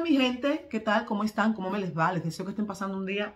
Hola mi gente, ¿qué tal? ¿Cómo están? ¿Cómo me les va? Les deseo que estén pasando un día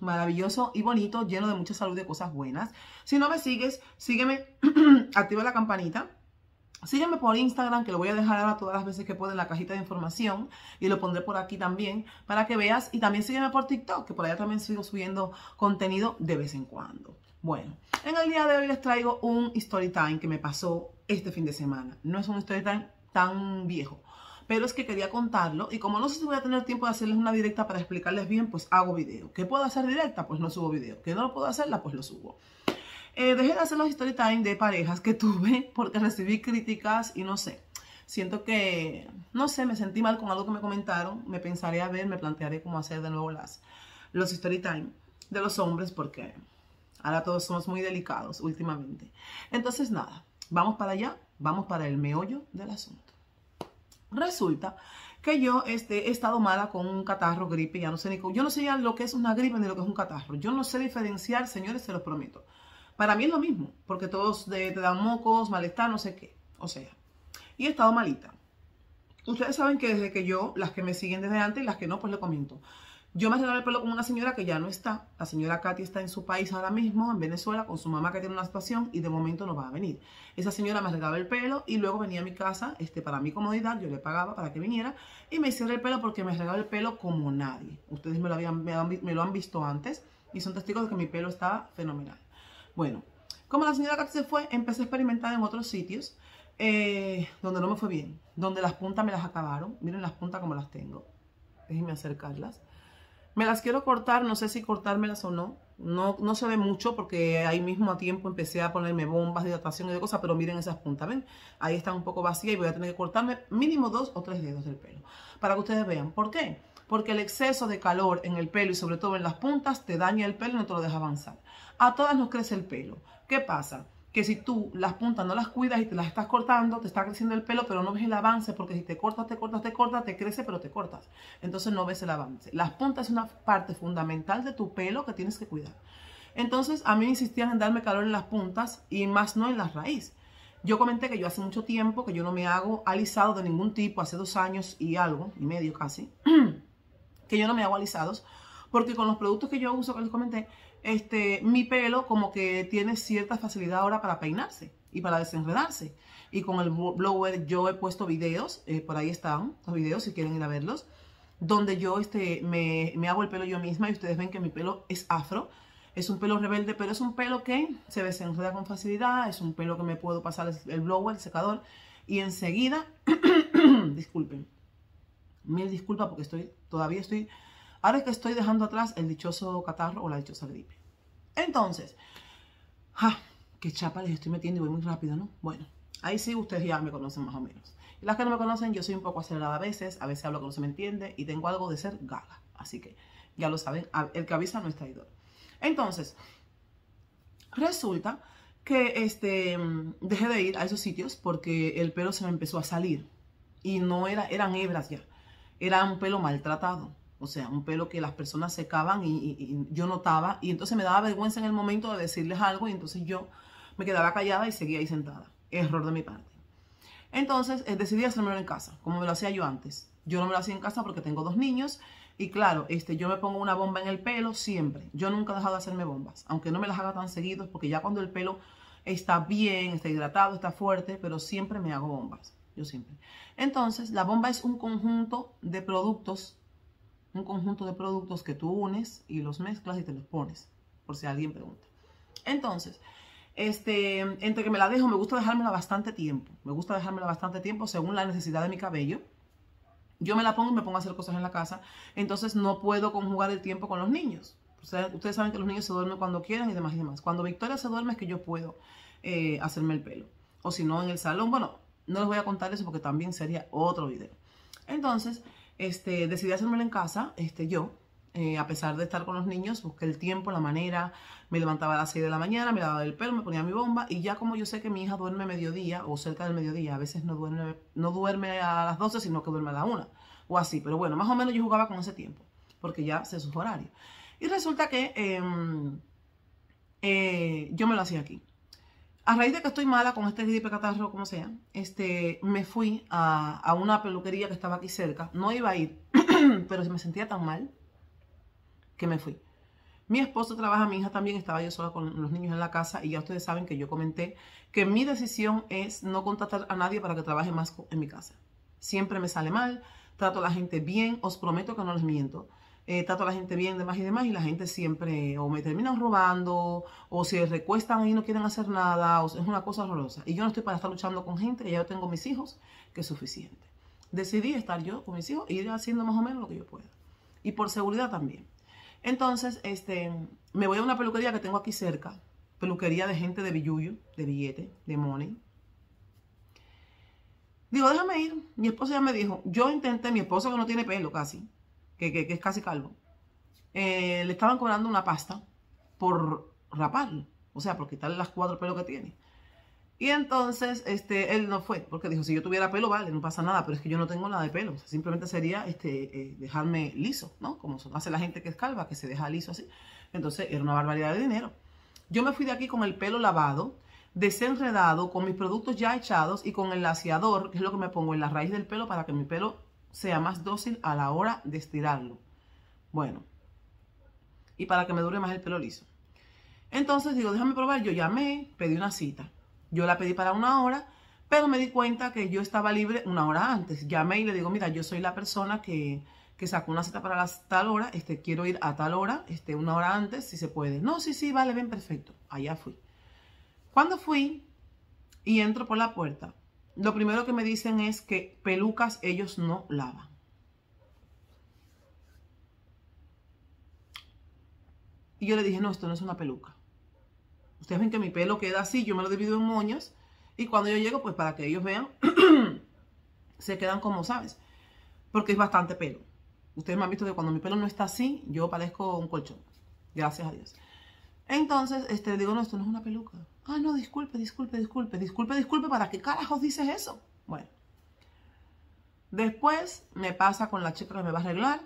maravilloso y bonito, lleno de mucha salud y de cosas buenas. Si no me sigues, sígueme, activa la campanita. Sígueme por Instagram, que lo voy a dejar ahora todas las veces que pueda en la cajita de información y lo pondré por aquí también para que veas. Y también sígueme por TikTok, que por allá también sigo subiendo contenido de vez en cuando. Bueno, en el día de hoy les traigo un story time que me pasó este fin de semana. No es un story time tan viejo, pero es que quería contarlo y como no sé si voy a tener tiempo de hacerles una directa para explicarles bien, pues hago video. ¿Qué puedo hacer directa? Pues no subo video. ¿Qué no lo puedo hacerla? Pues lo subo. Dejé de hacer los story time de parejas que tuve porque recibí críticas y no sé. Siento que, no sé, me sentí mal con algo que me comentaron. Me pensaré a ver, me plantearé cómo hacer de nuevo los story time de los hombres porque ahora todos somos muy delicados últimamente. Entonces nada, vamos para allá, vamos para el meollo del asunto. Resulta que yo he estado mala con un catarro, gripe, ya no sé ni cómo. Yo no sé ya lo que es una gripe ni lo que es un catarro. Yo no sé diferenciar, señores, se los prometo. Para mí es lo mismo, porque todos te dan mocos, malestar, no sé qué. O sea, y he estado malita. Ustedes saben que desde que yo, las que me siguen desde antes y las que no, pues le comento. Yo me arreglé el pelo con una señora que ya no está. La señora Katy está en su país ahora mismo, en Venezuela, con su mamá que tiene una situación y de momento no va a venir. Esa señora me arreglaba el pelo y luego venía a mi casa, para mi comodidad, yo le pagaba para que viniera y me hiciera el pelo porque me arreglaba el pelo como nadie. Ustedes me lo han visto antes y son testigos de que mi pelo estaba fenomenal. Bueno, como la señora Katy se fue, empecé a experimentar en otros sitios donde no me fue bien, donde las puntas me las acabaron. Miren las puntas como las tengo. Déjenme acercarlas. Me las quiero cortar, no sé si cortármelas o no. No se ve mucho porque ahí mismo a tiempo empecé a ponerme bombas de hidratación y de cosas, pero miren esas puntas, ven, ahí están un poco vacías y voy a tener que cortarme mínimo 2 o 3 dedos del pelo para que ustedes vean. ¿Por qué? Porque el exceso de calor en el pelo y sobre todo en las puntas te daña el pelo y no te lo deja avanzar. A todas nos crece el pelo. ¿Qué pasa? Que si tú las puntas no las cuidas y te las estás cortando, te está creciendo el pelo, pero no ves el avance, porque si te cortas, te crece, pero te cortas. Entonces no ves el avance. Las puntas es una parte fundamental de tu pelo que tienes que cuidar. Entonces a mí insistían en darme calor en las puntas y más no en la raíz. Yo comenté que yo hace mucho tiempo que yo no me hago alisado de ningún tipo, hace 2 años y medio casi, que yo no me hago alisados, porque con los productos que yo uso, que les comenté, mi pelo como que tiene cierta facilidad ahora para peinarse y para desenredarse. Y con el blower yo he puesto videos, por ahí están los videos si quieren ir a verlos, donde yo me hago el pelo yo misma y ustedes ven que mi pelo es afro. Es un pelo rebelde, pero es un pelo que se desenreda con facilidad, es un pelo que me puedo pasar el blower, el secador y enseguida, disculpen, mil disculpas porque todavía estoy... Ahora es que estoy dejando atrás el dichoso catarro o la dichosa gripe. Entonces, qué chapa les estoy metiendo y voy muy rápido, ¿no? Bueno, ahí sí ustedes ya me conocen más o menos. Y las que no me conocen, yo soy un poco acelerada a veces hablo que no se me entiende y tengo algo de ser gaga. Así que ya lo saben, el que avisa no es traidor. Entonces, resulta que dejé de ir a esos sitios porque el pelo se me empezó a salir. Y no eran hebras ya, era un pelo maltratado. O sea, un pelo que las personas secaban y yo notaba. Y entonces me daba vergüenza en el momento de decirles algo. Y entonces yo me quedaba callada y seguía ahí sentada. Error de mi parte. Entonces decidí hacérmelo en casa, como me lo hacía yo antes. Yo no me lo hacía en casa porque tengo 2 niños. Y claro, yo me pongo una bomba en el pelo siempre. Yo nunca he dejado de hacerme bombas. Aunque no me las haga tan seguido. Porque ya cuando el pelo está bien, está hidratado, está fuerte. Pero siempre me hago bombas. Yo siempre. Entonces la bomba es un conjunto de productos. Un conjunto de productos que tú unes y los mezclas y te los pones, por si alguien pregunta. Entonces, entre que me la dejo, me gusta dejármela bastante tiempo. Me gusta dejármela bastante tiempo según la necesidad de mi cabello. Yo me la pongo y me pongo a hacer cosas en la casa. Entonces no puedo conjugar el tiempo con los niños. Ustedes saben que los niños se duermen cuando quieren y demás y demás. Cuando Victoria se duerme es que yo puedo hacerme el pelo. O si no, en el salón. Bueno, no les voy a contar eso porque también sería otro video. Entonces... decidí hacérmelo en casa, a pesar de estar con los niños, busqué el tiempo, la manera, me levantaba a las 6 de la mañana, me lavaba el pelo, me ponía mi bomba y ya como yo sé que mi hija duerme a mediodía o cerca del mediodía, a veces no duerme a las 12 sino que duerme a la 1 o así, pero bueno, más o menos yo jugaba con ese tiempo porque ya sé sus horarios y resulta que yo me lo hacía aquí. A raíz de que estoy mala con este gripe, catarro, como sea, me fui a una peluquería que estaba aquí cerca. No iba a ir, pero me sentía tan mal que me fui. Mi esposo trabaja, mi hija también, estaba yo sola con los niños en la casa y ya ustedes saben que yo comenté que mi decisión es no contratar a nadie para que trabaje más en mi casa. Siempre me sale mal, trato a la gente bien, os prometo que no les miento. Trato a la gente bien, demás, y la gente siempre o me terminan robando o se recuestan y no quieren hacer nada, o sea, es una cosa horrorosa. Y yo no estoy para estar luchando con gente, que ya yo tengo mis hijos, que es suficiente. Decidí estar yo con mis hijos e ir haciendo más o menos lo que yo pueda. Y por seguridad también. Entonces, me voy a una peluquería que tengo aquí cerca, peluquería de gente de billuyo, de billete, de money. Digo, déjame ir. Mi esposo ya me dijo, yo intenté, mi esposo que no tiene pelo casi, que es casi calvo, le estaban cobrando una pasta por raparlo, o sea, por quitarle las 4 pelos que tiene. Y entonces, él no fue, porque dijo, si yo tuviera pelo, vale, no pasa nada, pero es que yo no tengo nada de pelo, o sea, simplemente sería dejarme liso, ¿no? Como hace la gente que es calva, que se deja liso así. Entonces, era una barbaridad de dinero. Yo me fui de aquí con el pelo lavado, desenredado, con mis productos ya echados y con el laciador, que es lo que me pongo en la raíz del pelo para que mi pelo sea más dócil a la hora de estirarlo. Bueno, y para que me dure más el pelo liso. Entonces, digo, déjame probar. Yo llamé, pedí una cita. Yo la pedí para 1 hora, pero me di cuenta que yo estaba libre 1 hora antes. Llamé y le digo, mira, yo soy la persona que sacó una cita para tal hora, quiero ir a tal hora, 1 hora antes, si se puede. No, sí, sí, vale, bien, perfecto. Allá fui. Cuando fui y entro por la puerta, lo primero que me dicen es que pelucas ellos no lavan. Y yo le dije, no, esto no es una peluca. Ustedes ven que mi pelo queda así, yo me lo divido en moñas y cuando yo llego, pues para que ellos vean, se quedan como, ¿sabes? Porque es bastante pelo. Ustedes me han visto que cuando mi pelo no está así, yo parezco un colchón. Gracias a Dios. Entonces, digo, no, esto no es una peluca. Ah, no, disculpe, ¿para qué carajos dices eso? Bueno. Después me pasa con la chica que me va a arreglar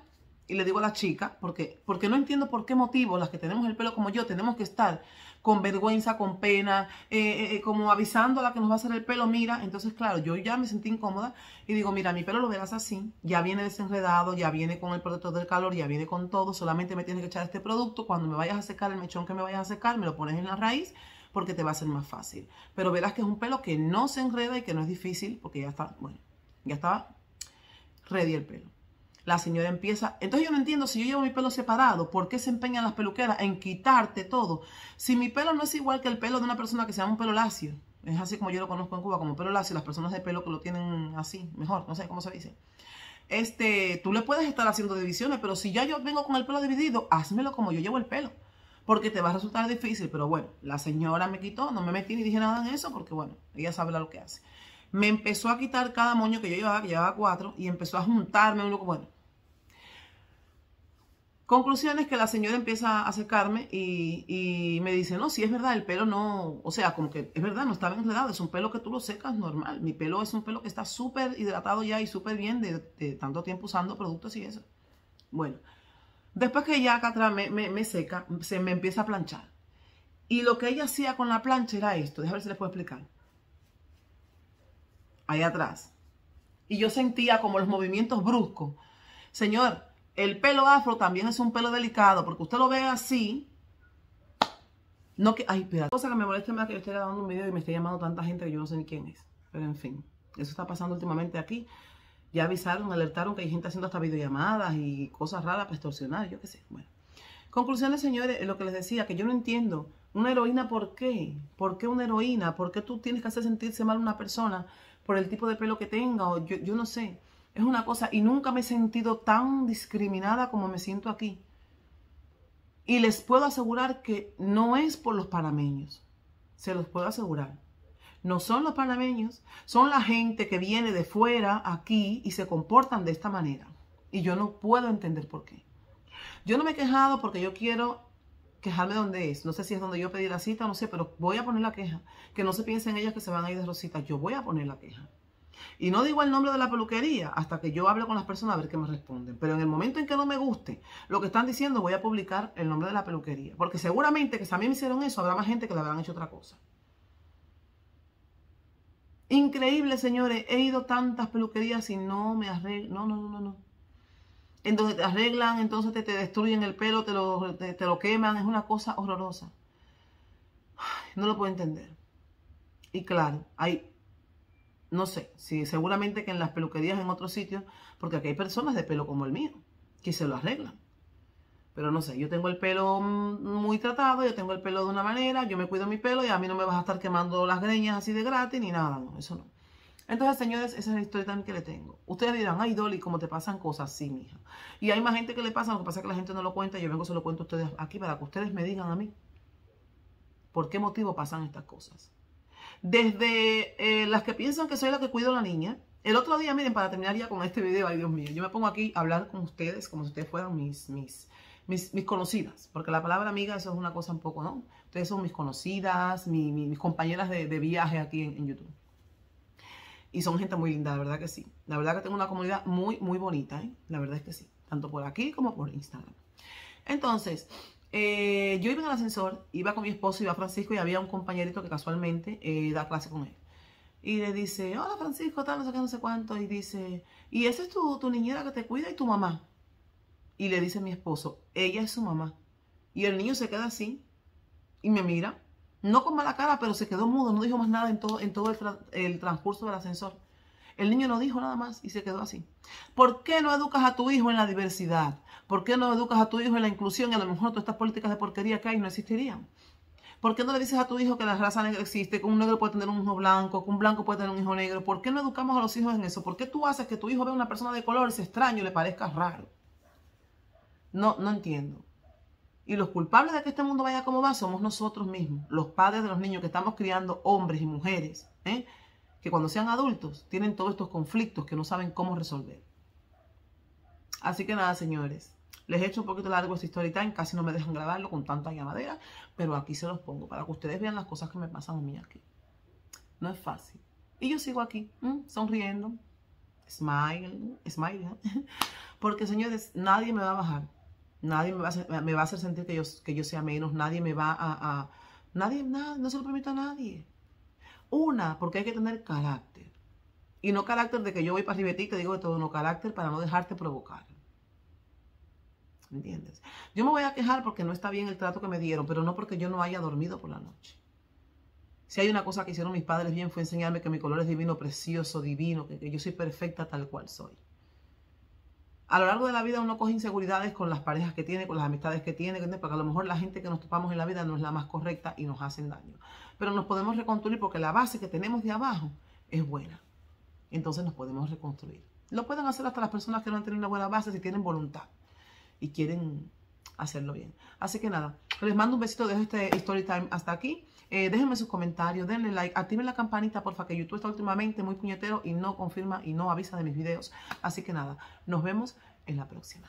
y le digo a la chica, porque no entiendo por qué motivo las que tenemos el pelo como yo tenemos que estar con vergüenza, con pena, como avisando a la que nos va a hacer el pelo, mira. Entonces, claro, yo ya me sentí incómoda y digo, mira, mi pelo lo verás así, ya viene desenredado, ya viene con el protector del calor, ya viene con todo, solamente me tienes que echar este producto, cuando me vayas a secar, el mechón que me vayas a secar, me lo pones en la raíz porque te va a ser más fácil. Pero verás que es un pelo que no se enreda y que no es difícil porque ya está, bueno, ya estaba ready el pelo. La señora empieza, entonces yo no entiendo, si yo llevo mi pelo separado, ¿por qué se empeñan las peluqueras en quitarte todo? Si mi pelo no es igual que el pelo de una persona que se llama un pelo lacio, es así como yo lo conozco en Cuba, como pelo lacio, las personas de pelo que lo tienen así, mejor, no sé cómo se dice. Tú le puedes estar haciendo divisiones, pero si ya yo vengo con el pelo dividido, házmelo como yo llevo el pelo, porque te va a resultar difícil. Pero bueno, la señora me quitó, no me metí ni dije nada en eso, porque bueno, ella sabe lo que hace. Me empezó a quitar cada moño que yo llevaba, que llevaba 4, y empezó a juntarme uno, bueno. Conclusión es que la señora empieza a secarme y me dice, no, sí es verdad, el pelo no, o sea, como que es verdad, no estaba enredado, es un pelo que tú lo secas normal. Mi pelo es un pelo que está súper hidratado ya y súper bien de tanto tiempo usando productos y eso. Bueno, después que ella acá atrás me seca, se me empieza a planchar. Y lo que ella hacía con la plancha era esto, déjame ver si les puedo explicar. Ahí atrás. Y yo sentía como los movimientos bruscos. Señor, el pelo afro también es un pelo delicado, porque usted lo ve así. No que, ay, espera. Cosa que me molesta más que yo esté grabando un video y me esté llamando tanta gente que yo no sé ni quién es. Pero en fin, eso está pasando últimamente aquí. Ya avisaron, alertaron que hay gente haciendo hasta videollamadas y cosas raras para extorsionar, yo qué sé. Bueno, conclusiones, señores, lo que les decía, que yo no entiendo. Una heroína, ¿por qué? ¿Por qué una heroína? ¿Por qué tú tienes que hacer sentirse mal a una persona por el tipo de pelo que tenga? O yo no sé. Es una cosa, y nunca me he sentido tan discriminada como me siento aquí. Y les puedo asegurar que no es por los panameños. Se los puedo asegurar. No son los panameños, son la gente que viene de fuera aquí y se comportan de esta manera. Y yo no puedo entender por qué. Yo no me he quejado porque yo quiero quejarme donde es. No sé si es donde yo pedí la cita, no sé, pero voy a poner la queja. Que no se piensen ellas que se van a ir de rositas. Yo voy a poner la queja. Y no digo el nombre de la peluquería hasta que yo hable con las personas a ver qué me responden. Pero en el momento en que no me guste lo que están diciendo, voy a publicar el nombre de la peluquería. Porque seguramente que si a mí me hicieron eso, habrá más gente que le habrán hecho otra cosa. Increíble, señores. He ido tantas peluquerías y no me arreglan. No. Entonces te arreglan, entonces te destruyen el pelo, te lo queman. Es una cosa horrorosa. Ay, no lo puedo entender. Y claro, hay... No sé, sí, seguramente que en las peluquerías en otros sitios, porque aquí hay personas de pelo como el mío, que se lo arreglan. Pero no sé, yo tengo el pelo muy tratado, yo tengo el pelo de una manera, yo me cuido mi pelo y a mí no me vas a estar quemando las greñas así de gratis ni nada, no, eso no. Entonces, señores, esa es la historia también que le tengo. Ustedes dirán, ay, Dolly, ¿cómo te pasan cosas? Sí, mija. Y hay más gente que le pasa, lo que pasa es que la gente no lo cuenta, yo vengo se lo cuento a ustedes aquí para que ustedes me digan a mí por qué motivo pasan estas cosas. Desde las que piensan que soy la que cuido a la niña. El otro día, miren, para terminar ya con este video, ay Dios mío, yo me pongo aquí a hablar con ustedes como si ustedes fueran mis conocidas, porque la palabra amiga eso es una cosa un poco, ¿no? Ustedes son mis conocidas, mis compañeras de viaje aquí en YouTube. Y son gente muy linda, la verdad que sí. La verdad que tengo una comunidad muy, muy bonita, ¿eh? La verdad es que sí, tanto por aquí como por Instagram. Entonces... yo iba en el ascensor, iba con mi esposo, iba Francisco y había un compañerito que casualmente da clase con él. Y le dice, hola Francisco, tal, no sé qué, no sé cuánto. Y dice, y esa es tu niñera que te cuida y tu mamá. Y le dice mi esposo, ella es su mamá. Y el niño se queda así y me mira, no con mala cara, pero se quedó mudo, no dijo más nada en todo el transcurso del ascensor. El niño no dijo nada más y se quedó así. ¿Por qué no educas a tu hijo en la diversidad? ¿Por qué no educas a tu hijo en la inclusión? Y a lo mejor todas estas políticas de porquería que hay no existirían. ¿Por qué no le dices a tu hijo que la raza negra existe, que un negro puede tener un hijo blanco, que un blanco puede tener un hijo negro? ¿Por qué no educamos a los hijos en eso? ¿Por qué tú haces que tu hijo vea a una persona de color y se extraño y le parezca raro? No entiendo. Y los culpables de que este mundo vaya como va somos nosotros mismos, los padres de los niños que estamos criando hombres y mujeres, ¿eh? Que cuando sean adultos tienen todos estos conflictos que no saben cómo resolver. Así que nada, señores, les he hecho un poquito largo esta story time, casi no me dejan grabarlo con tanta llamadera, pero aquí se los pongo para que ustedes vean las cosas que me pasan a mí aquí. No es fácil. Y yo sigo aquí, sonriendo, smile, ¿eh? Porque, señores, nadie me va a bajar, nadie me va a hacer sentir que yo sea menos, nadie me va a nadie, nada, no se lo permito a nadie. Una, porque hay que tener carácter. Y no carácter de que yo voy para arriba de ti y te digo de todo, no, carácter para no dejarte provocar. ¿Entiendes? Yo me voy a quejar porque no está bien el trato que me dieron, pero no porque yo no haya dormido por la noche. Si hay una cosa que hicieron mis padres bien fue enseñarme que mi color es divino, precioso, divino, que yo soy perfecta tal cual soy. A lo largo de la vida uno coge inseguridades con las parejas que tiene, con las amistades que tiene, porque a lo mejor la gente que nos topamos en la vida no es la más correcta y nos hacen daño. Pero nos podemos reconstruir porque la base que tenemos de abajo es buena. Entonces nos podemos reconstruir. Lo pueden hacer hasta las personas que no han tenido una buena base si tienen voluntad y quieren hacerlo bien. Así que nada, les mando un besito, dejo este story time hasta aquí. Déjenme sus comentarios, denle like, activen la campanita, porfa, que YouTube está últimamente muy puñetero y no confirma y no avisa de mis videos. Así que nada, nos vemos en la próxima.